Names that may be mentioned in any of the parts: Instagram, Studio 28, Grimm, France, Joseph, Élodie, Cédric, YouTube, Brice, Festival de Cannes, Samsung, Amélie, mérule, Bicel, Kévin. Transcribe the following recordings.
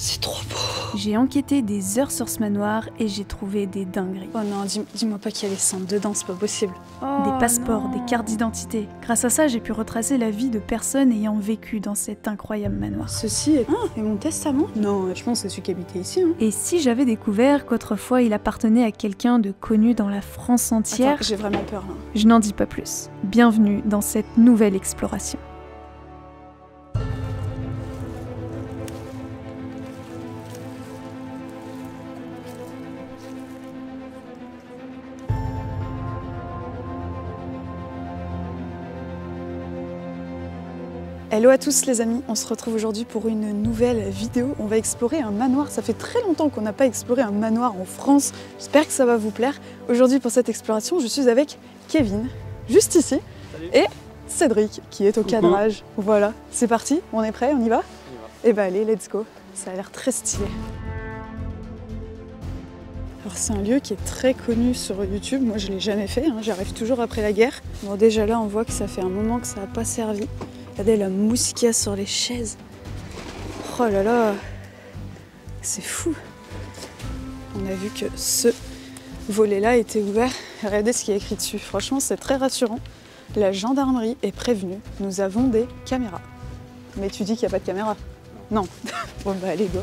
C'est trop beau. J'ai enquêté des heures sur ce manoir et j'ai trouvé des dingueries. Oh non, dis-moi pas qu'il y a les seins dedans, c'est pas possible. Oh des passeports, des cartes d'identité. Grâce à ça, j'ai pu retracer la vie de personnes ayant vécu dans cet incroyable manoir. Ceci est, est mon testament? Non, je pense que c'est celui qui habitait ici. Hein. Et si j'avais découvert qu'autrefois il appartenait à quelqu'un de connu dans la France entière... Attends, j'ai vraiment peur là. Je n'en dis pas plus. Bienvenue dans cette nouvelle exploration. Hello à tous les amis, on se retrouve aujourd'hui pour une nouvelle vidéo. On va explorer un manoir, ça fait très longtemps qu'on n'a pas exploré un manoir en France. J'espère que ça va vous plaire. Aujourd'hui pour cette exploration, je suis avec Kevin, juste ici, salut. Et Cédric qui est au Coucou. Cadrage. Voilà, c'est parti, on est prêt, on y va? Et bah allez, let's go, ça a l'air très stylé. Alors c'est un lieu qui est très connu sur YouTube, moi je ne l'ai jamais fait, hein. J'arrive toujours après la guerre. Bon déjà là on voit que ça fait un moment que ça n'a pas servi. Regardez la mousse qu'il y a sur les chaises. Oh là là, c'est fou. On a vu que ce volet-là était ouvert. Regardez ce qu'il y a écrit dessus. Franchement, c'est très rassurant. La gendarmerie est prévenue. Nous avons des caméras. Mais tu dis qu'il n'y a pas de caméra? Non. Bon bah allez, go.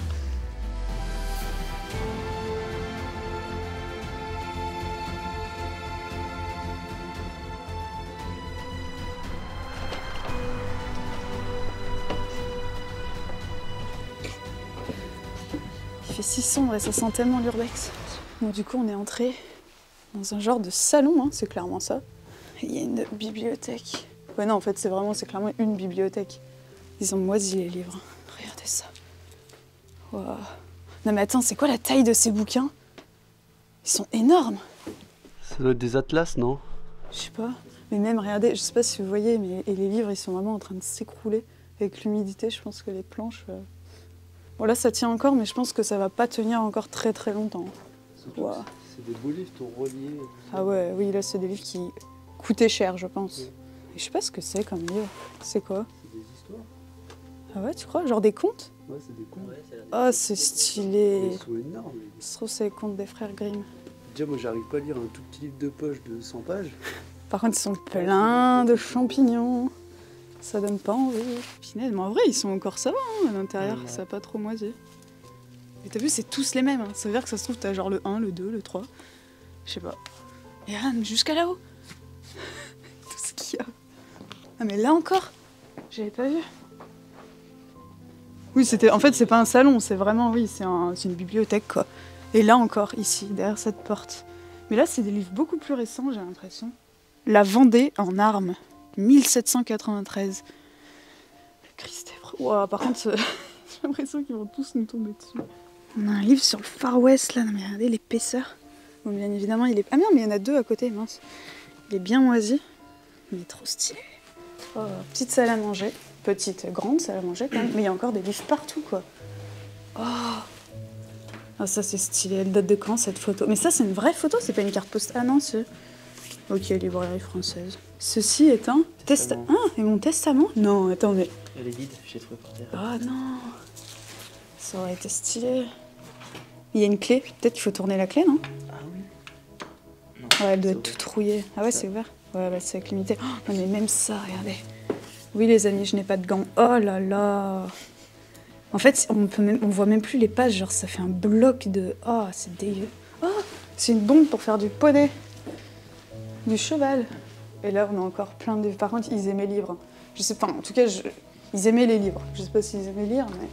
Il fait si sombre et ça sent tellement l'urbex. Bon, du coup, on est entré dans un genre de salon, hein, c'est clairement ça. Il y a une bibliothèque. Ouais, non, en fait, c'est clairement une bibliothèque. Ils ont moisi les livres. Regardez ça. Wow. Non, mais attends, c'est quoi la taille de ces bouquins? Ils sont énormes. Ça doit être des atlas, non? Je sais pas. Mais même, regardez, je sais pas si vous voyez, mais et les livres, ils sont vraiment en train de s'écrouler. Avec l'humidité, je pense que les planches... Bon là ça tient encore mais je pense que ça va pas tenir encore très longtemps. Wow. C'est des beaux livres, ton relié. Ah ouais, oui là c'est des livres qui coûtaient cher je pense. Oui. Et je sais pas ce que c'est comme livre. C'est quoi? C'est des histoires. Ah ouais tu crois? Genre des contes? Ouais c'est des contes. Ah ouais, oh, c'est stylé. Ils sont énormes. Je trouve c'est les contes des frères Grimm. Déjà moi j'arrive pas à lire un tout petit livre de poche de 100 pages. Par contre ils sont pleins de champignons. Ça donne pas envie. Finalement, en vrai, ils sont encore ça va hein, à l'intérieur, ouais. Ça a pas trop moisi. Et t'as vu, c'est tous les mêmes. Hein. Ça veut dire que ça se trouve, t'as genre le 1, le 2, le 3. Je sais pas. Et ah, jusqu'à là-haut. Tout ce qu'il y a. Ah, mais là encore, j'avais pas vu. Oui, c'était. En fait, c'est pas un salon, c'est vraiment, oui, c'est une bibliothèque quoi. Et là encore, ici, derrière cette porte. Mais là, c'est des livres beaucoup plus récents, j'ai l'impression. La Vendée en armes. 1793. Christ, wow, par contre, j'ai l'impression qu'ils vont tous nous tomber dessus. On a un livre sur le Far West, là. Non mais regardez l'épaisseur. Bon, bien évidemment, il est... Ah merde, mais il y en a deux à côté, mince. Il est bien moisi, mais trop stylé. Oh, petite salle à manger. Petite, grande salle à manger, quand même. Mais il y a encore des livres partout, quoi. Oh. Ah, ça, c'est stylé. Elle date de quand, cette photo? Mais ça, c'est une vraie photo, c'est pas une carte postale. Ah non, c'est... Ok, librairie française. Ceci est un testament. Ah, et mon testament? Non, attendez. Elle est vide, j'ai trouvé par terre. Ah non, ça aurait été stylé. Il y a une clé, peut-être qu'il faut tourner la clé, non? Ah oui. Non, ouais, elle doit être toute rouillée. Ah ouais, c'est ouvert? Ouais, bah c'est limité. Oh, non mais même ça, regardez. Oui les amis, je n'ai pas de gants. Oh là là. En fait, on voit même plus les pages, genre ça fait un bloc de... Oh, c'est dégueu. Oh, c'est une bombe pour faire du poney. Du cheval. Et là, on a encore plein de... Par contre, ils aimaient lire. Je sais pas, en tout cas, ils aimaient les livres. Je sais pas s'ils aimaient lire, mais...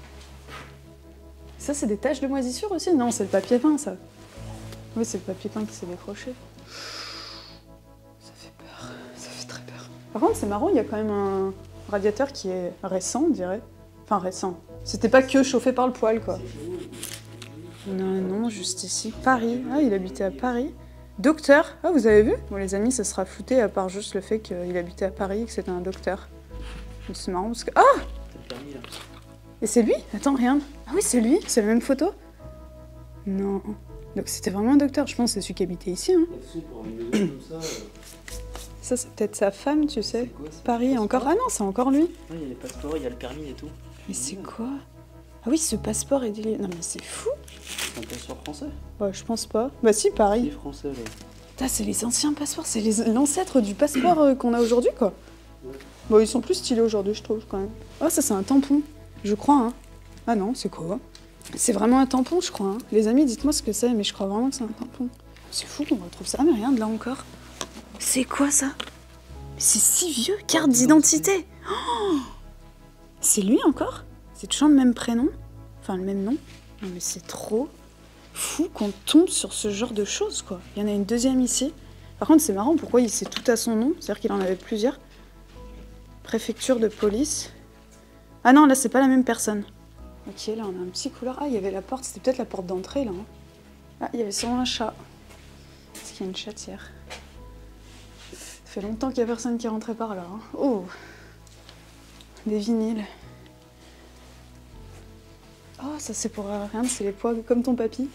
Ça, c'est des taches de moisissure aussi? Non, c'est le papier peint, ça. Oui, c'est le papier peint qui s'est décroché. Ça fait peur. Ça fait très peur. Par contre, c'est marrant, il y a quand même un radiateur qui est récent, on dirait. Enfin, récent. C'était pas que chauffé par le poêle, quoi. Non, non, juste ici. Paris. Ah, il habitait à Paris. Docteur, ah vous avez vu? Bon les amis, ça sera flouté à part juste le fait qu'il habitait à Paris et que c'était un docteur. C'est marrant parce que... Ah oh! Et c'est lui? Attends, rien. Ah oui, c'est lui? C'est la même photo? Non. Donc c'était vraiment un docteur, je pense que c'est celui qui habitait ici. Hein. Ça, c'est peut-être sa femme, tu sais. Quoi, Paris encore... Ah non, c'est encore lui. Il y a les passeports, il y a le permis et tout. Mais c'est quoi? Ah oui, ce passeport est délié. Non mais c'est fou. C'est un passeport français? Bah je pense pas. Bah si, pareil. Il est français là. Putain, c'est les anciens passeports, c'est l'ancêtre du passeport qu'on a aujourd'hui quoi. Ouais. Bon, ils sont plus stylés aujourd'hui je trouve quand même. Oh ça c'est un tampon, je crois hein. Ah non, c'est quoi? C'est vraiment un tampon je crois hein. Les amis, dites-moi ce que c'est, mais je crois vraiment que c'est un tampon. C'est fou qu'on retrouve ça. Ah mais regarde là encore. C'est quoi ça? C'est si vieux, carte d'identité. Oh, c'est lui encore? C'est toujours le même prénom? Enfin le même nom? Non mais c'est trop fou qu'on tombe sur ce genre de choses quoi. Il y en a une deuxième ici. Par contre c'est marrant, pourquoi il sait tout à son nom? C'est-à-dire qu'il en avait plusieurs. Préfecture de police. Ah non, là c'est pas la même personne. Ok, là on a un petit couloir. Ah, il y avait la porte, c'était peut-être la porte d'entrée là. Hein. Ah, il y avait sûrement un chat. Est-ce qu'il y a une chatière? Ça fait longtemps qu'il n'y a personne qui est rentré par là. Hein. Oh! Des vinyles. Oh, ça c'est pour rien, c'est les poids comme ton papy.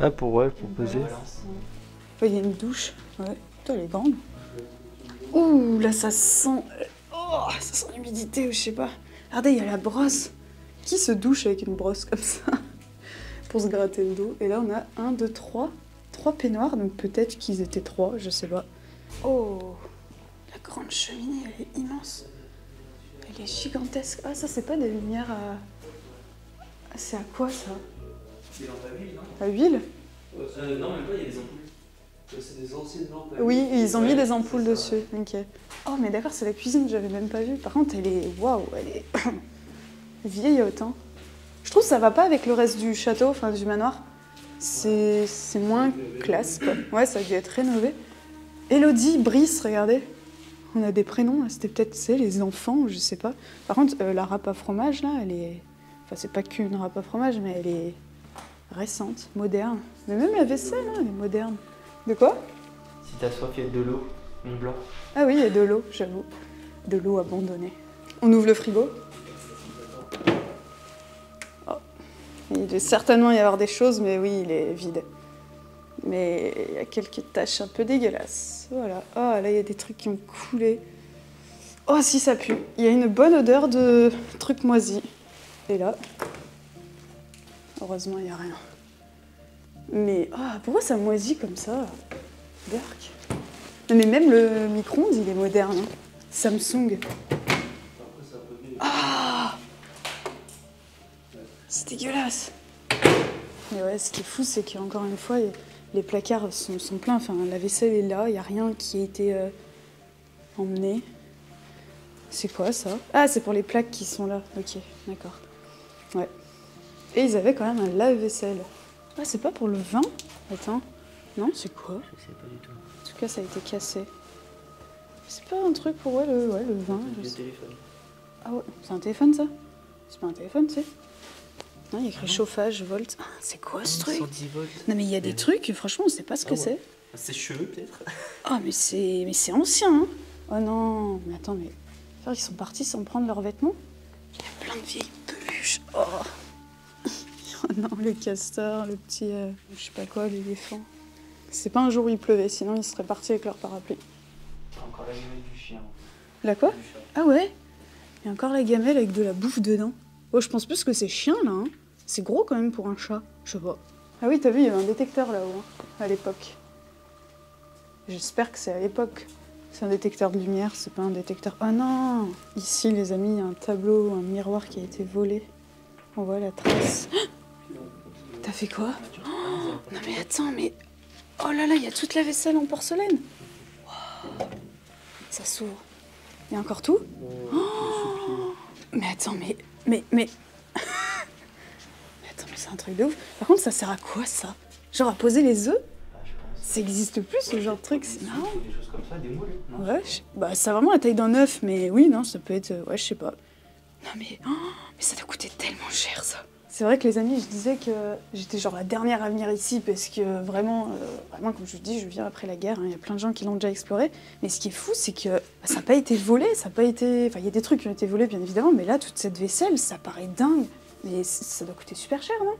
Ah, pour ouais, pour poser. Il y a une douche. Ouais, putain, elle est grande. Ouh, là ça sent. Oh, ça sent l'humidité ou je sais pas. Regardez, il y a la brosse. Qui se douche avec une brosse comme ça? Pour se gratter le dos. Et là, on a 1, 2, 3. 3 peignoirs, donc peut-être qu'ils étaient 3, je sais pas. Oh, la grande cheminée, elle est immense. Elle est gigantesque. Ah, ça, c'est pas des lumières à... C'est à quoi, ça? Des lampes à huile, non? À huile? Non, même pas, il y a des ampoules. C'est des anciennes lampes à huile. Oui, ils ont mis des ampoules dessus. Ok. Oh, mais d'accord, c'est la cuisine, j'avais même pas vu. Par contre, elle est... Waouh, elle est vieillotte, hein. Je trouve que ça va pas avec le reste du château, enfin, du manoir. C'est moins classe, quoi. Ouais, ça a dû être rénové. Élodie, Brice, regardez. On a des prénoms, c'était peut-être, c'est les enfants, ou je sais pas. Par contre, la râpe à fromage, là, elle est... Enfin, c'est pas qu'une râpe à fromage, mais elle est récente, moderne. Mais même la vaisselle, là, elle est moderne. De quoi? Si t'as soif, il y a de l'eau, Mont Blanc. Ah oui, il y a de l'eau, j'avoue. De l'eau abandonnée. On ouvre le frigo. Oh. Il doit certainement y avoir des choses, mais oui, il est vide. Mais il y a quelques taches un peu dégueulasses. Voilà. Oh, là, il y a des trucs qui ont coulé. Oh, si, ça pue. Il y a une bonne odeur de trucs moisis. Et là, heureusement, il n'y a rien. Mais oh, pourquoi ça moisit comme ça? Dark. Mais même le micro-ondes, il est moderne. Hein. Samsung. Ah, c'est dégueulasse. Mais ouais, ce qui est fou, c'est qu'encore une fois, les placards sont pleins. Enfin, la vaisselle est là, il n'y a rien qui a été emmené. C'est quoi, ça? Ah, c'est pour les plaques qui sont là. Ok, d'accord. Ouais. Et ils avaient quand même un lave-vaisselle. Ah, c'est pas pour le vin? Attends. Non, c'est quoi? Je sais pas du tout. En tout cas, ça a été cassé. C'est pas un truc pour le vin. C'est un téléphone. Ah ouais, c'est un téléphone, ça? C'est pas un téléphone, tu sais. Non, il y a écrit chauffage, volt. Ah, c'est quoi ce truc? 110 volts. Non, mais il y a des trucs, franchement, on ne sait pas ce que c'est. C'est cheveux, peut-être. Ah, mais c'est ancien, hein. Oh non, mais attends, mais. Ils sont partis sans prendre leurs vêtements? Il y a plein de vieilles peluches. Oh, oh non, le castor, le petit. Je sais pas quoi, l'éléphant. C'est pas un jour où il pleuvait, sinon ils seraient partis avec leur parapluie. Encore la gamelle du chien. La quoi? Ah ouais? Il y a encore la gamelle avec de la bouffe dedans. Oh, je pense plus que c'est chien, là. Hein. C'est gros, quand même, pour un chat. Je sais pas. Ah oui, t'as vu, il y avait un détecteur, là-haut, hein, à l'époque. J'espère que c'est à l'époque. C'est un détecteur de lumière, c'est pas un détecteur... Oh non! Ici, les amis, il y a un tableau, un miroir qui a été volé. On voit la trace. T'as fait quoi? Oh, non, mais attends, mais... Oh là là, il y a toute la vaisselle en porcelaine. Wow. Ça s'ouvre. Il y a encore tout? Oh, mais attends, mais... Mais attends, mais c'est un truc de ouf. Par contre, ça sert à quoi, ça? Genre à poser les œufs? Ça existe plus, ce genre de truc, c'est marrant. Des choses comme ça, des moules. Ouais, bah ça a vraiment la taille d'un œuf, mais oui, non, ça peut être... Ouais, je sais pas. Non, mais... Oh, mais ça doit coûter tellement cher, ça. C'est vrai que les amis, je disais que j'étais genre la dernière à venir ici, parce que vraiment, comme je vous dis, je viens après la guerre, hein, y a plein de gens qui l'ont déjà exploré. Mais ce qui est fou, c'est que ça n'a pas été volé, ça n'a pas été... Enfin, il y a des trucs qui ont été volés, bien évidemment, mais là, toute cette vaisselle, ça paraît dingue. Mais ça doit coûter super cher, non?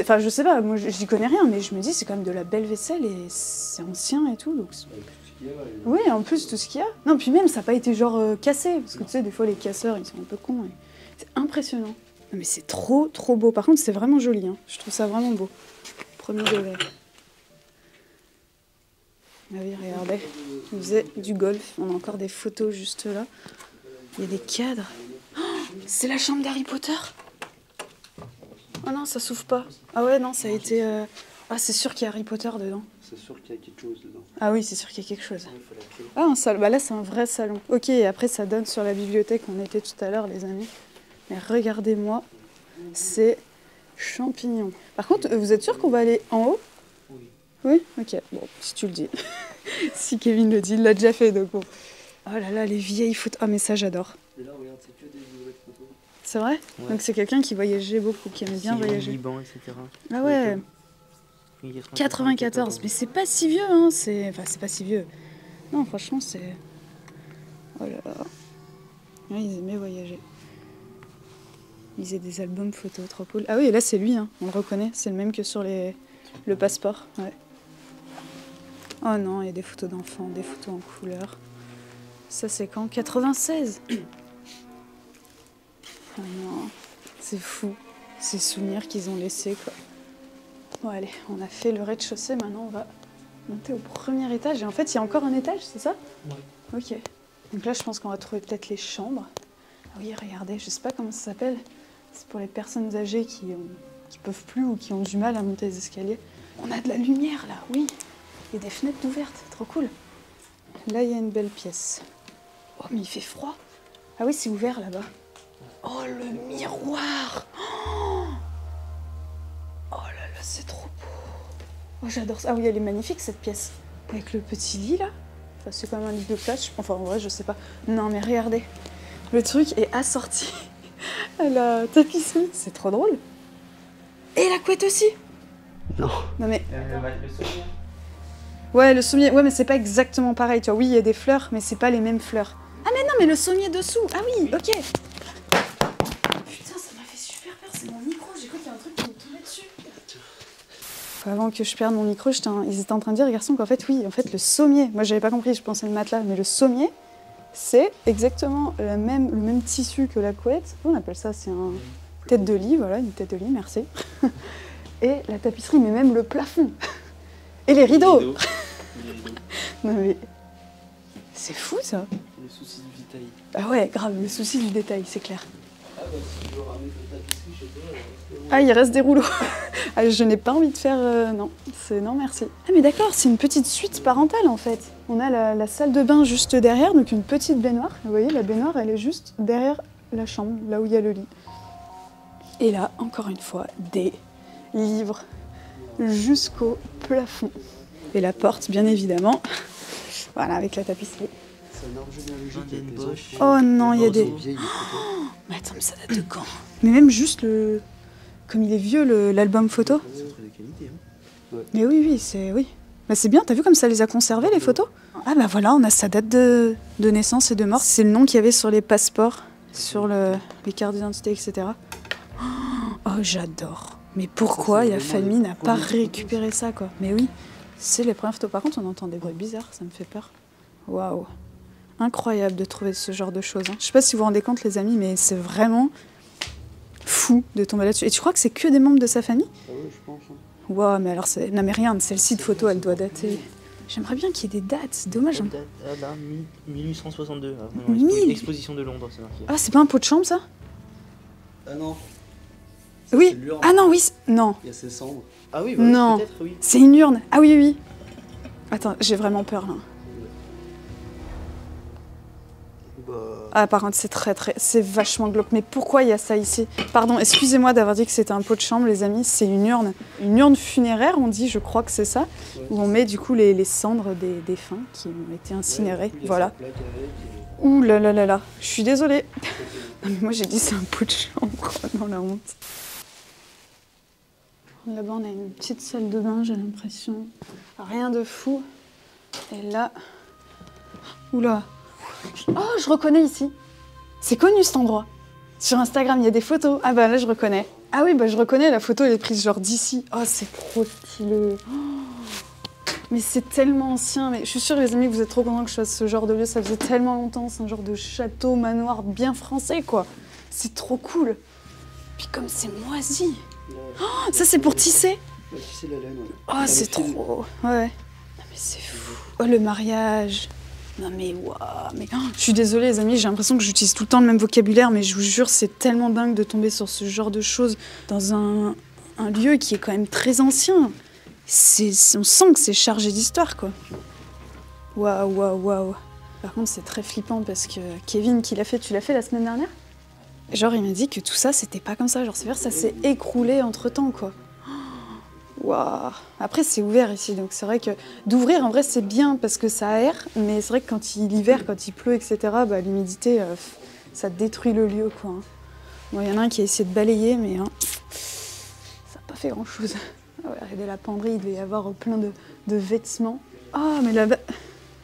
Enfin, je sais pas, moi j'y connais rien, mais je me dis c'est quand même de la belle vaisselle et c'est ancien et tout, donc... Oui, en plus tout ce qu'il y a. Non, puis même ça n'a pas été genre cassé, parce que tu sais, des fois les casseurs ils sont un peu cons. Et... C'est impressionnant. Mais c'est trop, trop beau. Par contre, c'est vraiment joli. Hein. Je trouve ça vraiment beau. Premier degré. Ah oui, regardez. On faisait du golf. On a encore des photos juste là. Il y a des cadres. Oh, c'est la chambre d'Harry Potter. Oh non, ça s'ouvre pas. Ah ouais, non, ça a été... Ah, c'est sûr qu'il y a Harry Potter dedans. C'est sûr qu'il y a quelque chose dedans. Ah oui, c'est sûr qu'il y a quelque chose. Ah, un salon. Bah là, c'est un vrai salon. Ok, et après, ça donne sur la bibliothèque. On était tout à l'heure, les amis. Mais regardez-moi ces champignons. Par contre, vous êtes sûr qu'on va aller en haut? Oui. Oui? Ok, bon, si tu le dis. Si Kevin le dit, il l'a déjà fait, donc bon. Oh là là, les vieilles photos. Ah, mais ça, j'adore. Là, regarde, c'est que des nouvelles photos. C'est vrai? Ouais. Donc c'est quelqu'un qui voyageait beaucoup, qui aime bien voyager. Liban, etc. Ah ouais. 94, mais c'est pas si vieux, hein. Enfin, c'est pas si vieux. Non, franchement, c'est... Oh là là. Ouais, ils aimaient voyager. Ils avaient des albums photos, trop cool. Ah oui, et là, c'est lui, hein. On le reconnaît. C'est le même que sur le passeport. Ouais. Oh non, il y a des photos d'enfants, des photos en couleur. Ça, c'est quand? 96. Oh non, c'est fou. Ces souvenirs qu'ils ont laissés, quoi. Bon, allez, on a fait le rez-de-chaussée, maintenant on va monter au premier étage. Et en fait, il y a encore un étage, c'est ça? Ouais. Ok. Donc là, je pense qu'on va trouver peut-être les chambres. Ah oui, regardez, je sais pas comment ça s'appelle. C'est pour les personnes âgées qui peuvent plus ou qui ont du mal à monter les escaliers. On a de la lumière, là, oui. Et des fenêtres ouvertes, c'est trop cool. Là, il y a une belle pièce. Oh, mais il fait froid. Ah oui, c'est ouvert, là-bas. Oh, le miroir! C'est trop beau. Oh, j'adore ça. Ah oui, elle est magnifique, cette pièce. Avec le petit lit, là. Enfin, c'est quand même un lit de place. Enfin, en vrai, je sais pas. Non, mais regardez. Le truc est assorti à la tapisserie. C'est trop drôle. Et la couette aussi. Non. Non, mais... le sommier. Ouais, le sommier. Ouais, mais c'est pas exactement pareil. Tu vois, oui, il y a des fleurs, mais c'est pas les mêmes fleurs. Ah, mais non, mais le sommier dessous. Ah oui, ok. Putain, ça m'a fait super peur. C'est mon micro. J'ai cru qu'il y a un truc qui me tombait dessus. Avant que je perde mon micro, ils étaient en train de dire, garçon, qu'en fait, oui, en fait, le sommier, moi, j'avais pas compris, je pensais le matelas, mais le sommier, c'est exactement le même tissu que la couette. On appelle ça, c'est un tête de lit, voilà, une tête de lit, merci. Et la tapisserie, mais même le plafond. Et les rideaux. Non, mais c'est fou, ça. Le souci du détail. Ah ouais, grave, le souci du détail, c'est clair. Ah, il reste des rouleaux. Ah, je n'ai pas envie de faire... non, c'est non merci. Ah mais d'accord, c'est une petite suite parentale en fait. On a la salle de bain juste derrière, donc une petite baignoire. Vous voyez, la baignoire, elle est juste derrière la chambre, là où il y a le lit. Et là, encore une fois, des livres jusqu'au plafond. Et la porte, bien évidemment. Voilà, avec la tapisserie. C'est un arbre généalogique avec des enfants. Oh non, il y a des... Oh, mais attends, mais ça date de quand? Mais même juste le... Comme il est vieux, l'album photo. C'est un truc de qualité, hein. Ouais. Mais oui, c'est... Oui. Bah, c'est bien, t'as vu comme ça les a conservés, les photos? Ah bah voilà, on a sa date de naissance et de mort. C'est le nom qu'il y avait sur les passeports, sur les cartes d'identité, etc. Oh, j'adore. Mais pourquoi la famille n'a pas récupéré ça, quoi? Mais oui, c'est les premières photos. Par contre, on entend des bruits bizarres, ça me fait peur. Waouh. Incroyable de trouver ce genre de choses. Hein. Je sais pas si vous vous rendez compte, les amis, mais c'est vraiment... fou de tomber là-dessus. Et tu crois que c'est que des membres de sa famille? Ah oui, je pense. Waouh, mais alors, non mais rien, celle-ci de photo, elle doit dater. J'aimerais bien qu'il y ait des dates, dommage. Date, ah bah, 1862, ah, exposition de Londres, c'est marqué. Ah, c'est pas un pot de chambre, ça? Ah non. Ça, oui. Ah non, oui, non. Il y a ses cendres. Ah oui, bah, non. Peut-être, oui. C'est une urne. Ah oui, oui. Attends, j'ai vraiment peur, là. Ah, par contre, c'est c'est vachement glauque. Mais pourquoi il y a ça ici? Pardon, excusez-moi d'avoir dit que c'était un pot de chambre, les amis. C'est une urne. Une urne funéraire, on dit, je crois que c'est ça. Ouais, où on met du coup les cendres des défunts qui ont été incinérés. Ouais, voilà. Ouh là là là là. Je suis désolée. Non, mais moi, j'ai dit c'est un pot de chambre. Dans la honte. Là-bas, on a une petite salle de bain, j'ai l'impression. Rien de fou. Et là... Oula. Oh, je reconnais ici. C'est connu cet endroit. Sur Instagram, il y a des photos. Ah bah là, je reconnais. Ah oui, bah je reconnais, la photo, elle est prise genre d'ici. Oh, c'est trop stylé. Oh, mais c'est tellement ancien. Mais je suis sûre, les amis, que vous êtes trop contents que je fasse ce genre de lieu. Ça faisait tellement longtemps. C'est un genre de château, manoir bien français, quoi. C'est trop cool. Puis comme c'est moisi. Oh, ça c'est pour tisser. Tisser la laine. Oh, c'est trop. Ouais. Non mais c'est fou. Oh, le mariage. Non mais waouh. Mais oh, je suis désolée les amis, j'ai l'impression que j'utilise tout le temps le même vocabulaire, mais je vous jure, c'est tellement dingue de tomber sur ce genre de choses dans un lieu qui est quand même très ancien. On sent que c'est chargé d'histoire, quoi. Waouh, waouh, waouh. Par contre, c'est très flippant parce que Kevin, qui l'a fait, tu l'as fait la semaine dernière? Genre, il m'a dit que tout ça, c'était pas comme ça. Genre, c'est-à-dire, ça s'est écroulé entre-temps, quoi. Waouh. Après, c'est ouvert ici, donc c'est vrai que d'ouvrir, en vrai, c'est bien parce que ça aère, mais c'est vrai que quand il l'hiver, quand il pleut, etc., bah, l'humidité, ça détruit le lieu, quoi. Bon, il y en a un qui a essayé de balayer, mais hein, ça n'a pas fait grand-chose. Ah ouais, regardez la penderie, il devait y avoir plein de vêtements. Ah, oh, mais là-bas,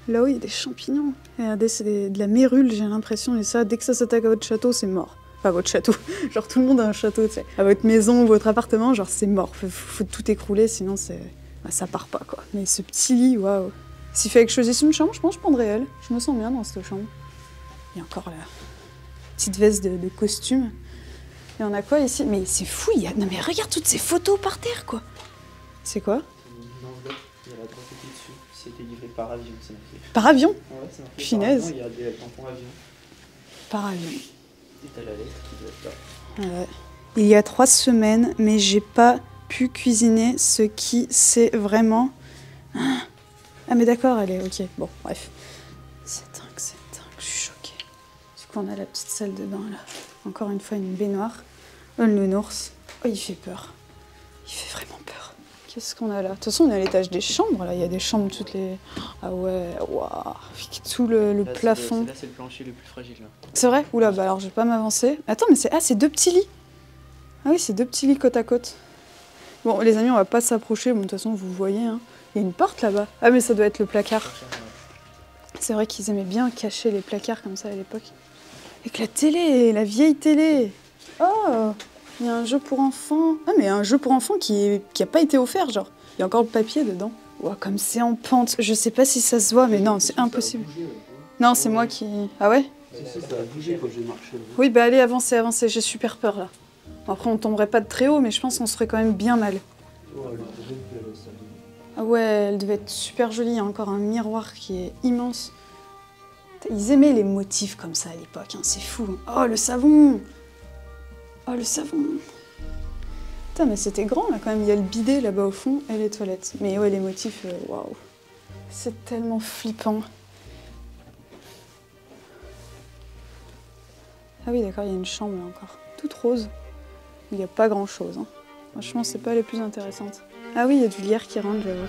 là-haut, il y a des champignons. Et regardez, c'est de la mérule, j'ai l'impression, et ça, dès que ça s'attaque à votre château, c'est mort. Enfin, votre château, genre tout le monde a un château, tu sais. À votre maison, votre appartement, genre c'est mort, faut tout écrouler, sinon c'est... Bah, ça part pas, quoi. Mais ce petit lit, waouh. S'il fallait que je choisisse une chambre, je pense que je prendrais elle. Je me sens bien dans cette chambre. Il y a encore la petite veste de costume. Et on a quoi ici? Mais c'est fou, il y a... Non mais regarde toutes ces photos par terre, quoi. C'est quoi? Une enveloppe, il y a la quantité dessus. C'était livré par avion, c'est marqué. Par avion? Ouais, c'est marqué. Finesse. Il y a des tampons avion. Par avion. Et t'as la lettre qui doit être là. Il y a 3 semaines, mais j'ai pas pu cuisiner ce qui c'est vraiment. Ah, mais d'accord, elle est ok. Bon, bref. C'est dingue, c'est dingue. Je suis choquée. Du coup, on a la petite salle de bain là. Encore une fois, une baignoire. Un nounours. Oh, il fait peur. Il fait vraiment peur. Qu'est-ce qu'on a là? De toute façon, on est à l'étage des chambres, là. Il y a des chambres toutes les... Ah ouais, waouh. Tout le là, plafond. Là, c'est le plancher le plus fragile, là. C'est vrai? Oula, bah alors, je vais pas m'avancer. Attends, mais c'est... Ah, c'est 2 petits lits. Ah oui, c'est 2 petits lits côte à côte. Bon, les amis, on va pas s'approcher. Bon, de toute façon, vous voyez, hein. Il y a une porte, là-bas. Ah, mais ça doit être le placard. C'est vrai qu'ils aimaient bien cacher les placards, comme ça, à l'époque. Avec la télé, la vieille télé. Oh! Il y a un jeu pour enfants. Ah, mais un jeu pour enfants qui a pas été offert, genre. Il y a encore le papier dedans. Ouah, comme c'est en pente. Je sais pas si ça se voit, mais non, c'est impossible. Non, c'est moi qui... Ah ouais? Si, ça a bougé quand j'ai marché. Oui, bah allez, avancez, avancez. J'ai super peur, là. Après, on tomberait pas de très haut, mais je pense qu'on serait quand même bien mal. Ah ouais, elle devait être super jolie. Il y a encore un miroir qui est immense. Ils aimaient les motifs comme ça à l'époque, hein. C'est fou. Oh, le savon! Oh, le savon! Putain, mais c'était grand, là, quand même. Il y a le bidet, là-bas, au fond, et les toilettes. Mais ouais, les motifs, waouh! Wow. C'est tellement flippant. Ah oui, d'accord, il y a une chambre, là, encore. Toute rose. Il n'y a pas grand-chose, hein. Franchement, c'est pas les plus intéressantes. Ah oui, il y a du lierre qui rentre, j'avoue.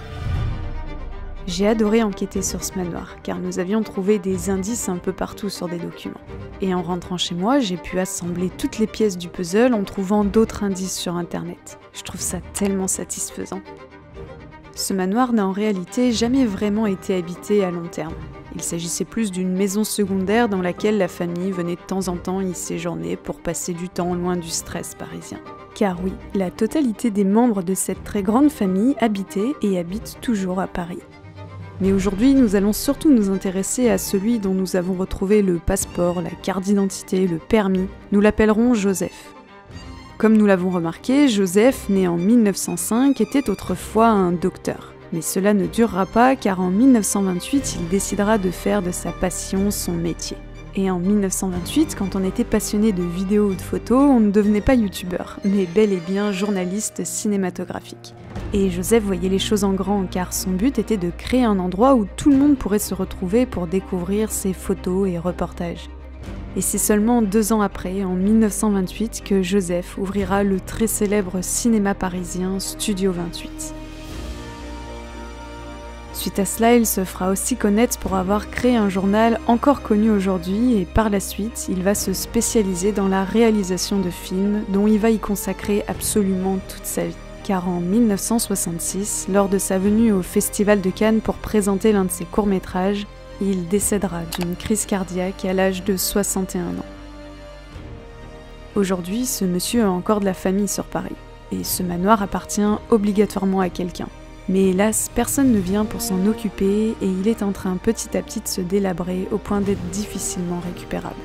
J'ai adoré enquêter sur ce manoir, car nous avions trouvé des indices un peu partout sur des documents. Et en rentrant chez moi, j'ai pu assembler toutes les pièces du puzzle en trouvant d'autres indices sur internet. Je trouve ça tellement satisfaisant. Ce manoir n'a en réalité jamais vraiment été habité à long terme. Il s'agissait plus d'une maison secondaire dans laquelle la famille venait de temps en temps y séjourner pour passer du temps loin du stress parisien. Car oui, la totalité des membres de cette très grande famille habitaient et habitent toujours à Paris. Mais aujourd'hui, nous allons surtout nous intéresser à celui dont nous avons retrouvé le passeport, la carte d'identité, le permis. Nous l'appellerons Joseph. Comme nous l'avons remarqué, Joseph, né en 1905, était autrefois un docteur. Mais cela ne durera pas car en 1928, il décidera de faire de sa passion son métier. Et en 1928, quand on était passionné de vidéos ou de photos, on ne devenait pas youtubeur, mais bel et bien journaliste cinématographique. Et Joseph voyait les choses en grand, car son but était de créer un endroit où tout le monde pourrait se retrouver pour découvrir ses photos et reportages. Et c'est seulement 2 ans après, en 1928, que Joseph ouvrira le très célèbre cinéma parisien Studio 28. Suite à cela, il se fera aussi connaître pour avoir créé un journal encore connu aujourd'hui et par la suite, il va se spécialiser dans la réalisation de films dont il va y consacrer absolument toute sa vie. Car en 1966, lors de sa venue au Festival de Cannes pour présenter l'un de ses courts-métrages, il décédera d'une crise cardiaque à l'âge de 61 ans. Aujourd'hui, ce monsieur a encore de la famille sur Paris, et ce manoir appartient obligatoirement à quelqu'un. Mais hélas, personne ne vient pour s'en occuper et il est en train petit à petit de se délabrer au point d'être difficilement récupérable.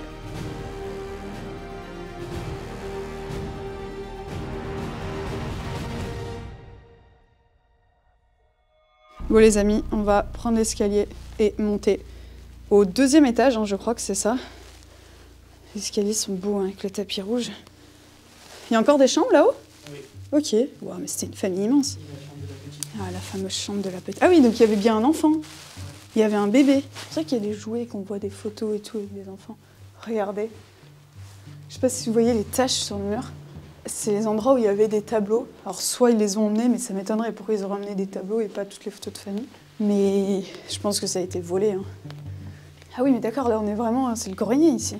Bon les amis, on va prendre l'escalier et monter au deuxième étage, hein, je crois que c'est ça. Les escaliers sont beaux hein, avec le tapis rouge. Il y a encore des chambres là-haut? Oui. Ok, wow, mais c'était une famille immense. La ah, la fameuse chambre de la petite. Ah oui, donc il y avait bien un enfant. Il y avait un bébé. C'est vrai qu'il y a des jouets, qu'on voit des photos et tout avec des enfants. Regardez. Je sais pas si vous voyez les taches sur le mur. C'est les endroits où il y avait des tableaux. Alors soit ils les ont emmenés, mais ça m'étonnerait pourquoi ils auraient emmené des tableaux et pas toutes les photos de famille. Mais je pense que ça a été volé. Hein. Ah oui, mais d'accord, là on est vraiment... C'est le grenier ici.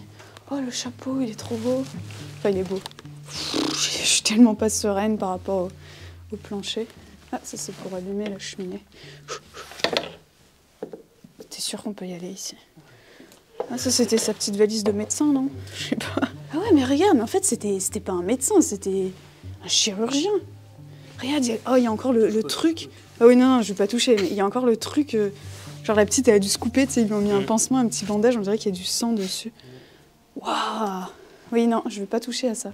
Oh, le chapeau, il est trop beau. Enfin, il est beau. Je suis tellement pas sereine par rapport au plancher. Ah, ça c'est pour allumer la cheminée. T'es sûr qu'on peut y aller ici? Ah, ça c'était sa petite valise de médecin, non? Je sais pas. Ah ouais, mais regarde, mais en fait c'était pas un médecin, c'était un chirurgien. Regarde, il y a encore le truc. Ah oui, non, je vais pas toucher, mais il y a encore le truc. Genre la petite, elle a dû se couper, tu sais, ils lui ont mis un pansement, un petit bandage, on dirait qu'il y a du sang dessus. Waouh! Oui, non, je vais pas toucher à ça.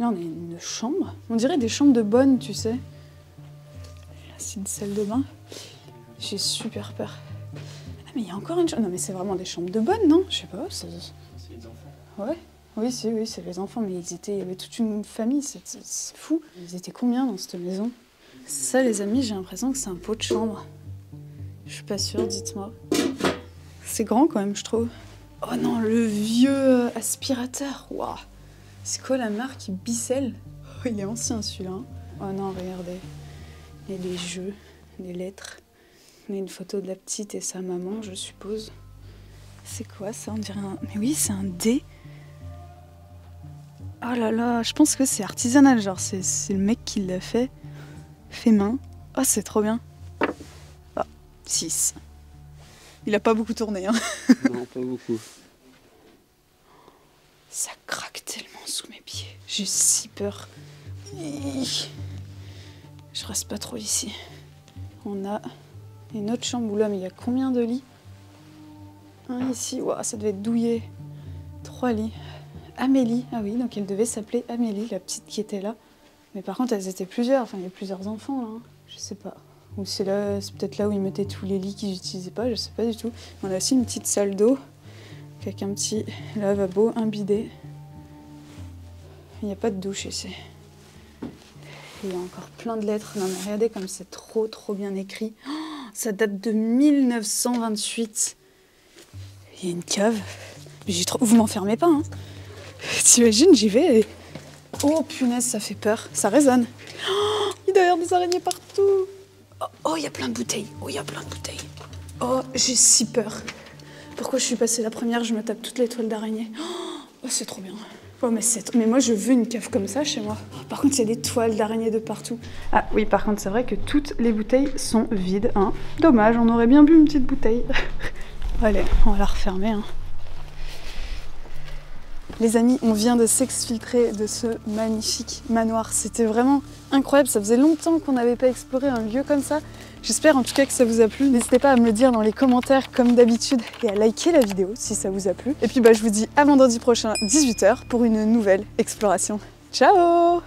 Là, on est une chambre. On dirait des chambres de bonne, tu sais. Là, c'est une salle de bain. J'ai super peur. Ah, mais il y a encore une chambre. Non, mais c'est vraiment des chambres de bonne, non? Je sais pas. C'est les enfants. Ouais. Oui, c'est les enfants. Mais ils étaient... il y avait toute une famille. C'est fou. Ils étaient combien dans cette maison? Ça, les amis, j'ai l'impression que c'est un pot de chambre. Je suis pas sûre, dites-moi. C'est grand quand même, je trouve. Oh non, le vieux aspirateur. Waouh! C'est quoi la marque? Bicel? Oh, il est ancien celui-là. Hein. Oh non, regardez. Il y a des jeux, des lettres. Il y a une photo de la petite et sa maman, je suppose. C'est quoi ça? On dirait un... Mais oui, c'est un dé. Oh là là, je pense que c'est artisanal, genre c'est le mec qui l'a fait. Fait main. Oh, c'est trop bien. Ah, 6. Il a pas beaucoup tourné. Hein. Non, pas beaucoup. Ça craque tellement sous mes pieds. J'ai si peur. Je reste pas trop ici. On a une autre chambre où là, mais il y a combien de lits? Un ici, wow, ça devait être douillé. 3 lits. Amélie, ah oui, donc elle devait s'appeler Amélie, la petite qui était là. Mais par contre, elles étaient plusieurs, enfin il y a plusieurs enfants là. Hein. Je sais pas. Ou c'est là, c'est peut-être là où ils mettaient tous les lits qu'ils n'utilisaient pas, je sais pas du tout. On a aussi une petite salle d'eau. Avec un petit lavabo, un bidet. Il n'y a pas de douche ici. Il y a encore plein de lettres. Non mais regardez comme c'est trop bien écrit. Oh, ça date de 1928. Il y a une cave. Mais trop... Vous m'enfermez pas, hein? T'imagines, j'y vais et... Oh punaise, ça fait peur. Ça résonne. Oh, il doit y avoir des araignées partout. Oh, il y a plein de bouteilles. Oh, il y a plein de bouteilles. Oh, j'ai si peur. Pourquoi je suis passée la première? Je me tape toutes les toiles d'araignée. Oh, c'est trop bien. Oh, mais moi, je veux une cave comme ça chez moi. Oh, par contre, il y a des toiles d'araignée de partout. Ah oui, par contre, c'est vrai que toutes les bouteilles sont vides. Hein. Dommage, on aurait bien bu une petite bouteille. Allez, on va la refermer. Hein. Les amis, on vient de s'exfiltrer de ce magnifique manoir. C'était vraiment incroyable. Ça faisait longtemps qu'on n'avait pas exploré un lieu comme ça. J'espère en tout cas que ça vous a plu. N'hésitez pas à me le dire dans les commentaires comme d'habitude et à liker la vidéo si ça vous a plu. Et puis bah, je vous dis à vendredi prochain, 18 h, pour une nouvelle exploration. Ciao!